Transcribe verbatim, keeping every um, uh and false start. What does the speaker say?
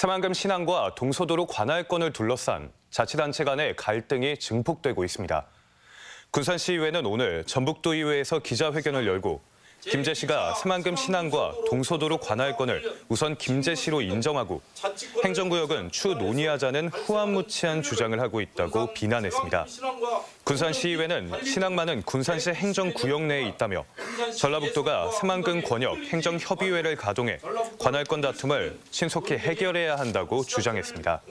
새만금 신항과 동서도로 관할권을 둘러싼 자치단체 간의 갈등이 증폭되고 있습니다. 군산시의회는 오늘 전북도의회에서 기자회견을 열고 김제시가 새만금 신항과 동서도로 관할권을 우선 김제시로 인정하고 행정구역은 추후 논의하자는 후안무치한 주장을 하고 있다고 비난했습니다. 군산시의회는 신항만은 군산시 행정구역 내에 있다며 전라북도가 새만금 권역 행정협의회를 가동해 관할권 다툼을 신속히 해결해야 한다고 주장했습니다.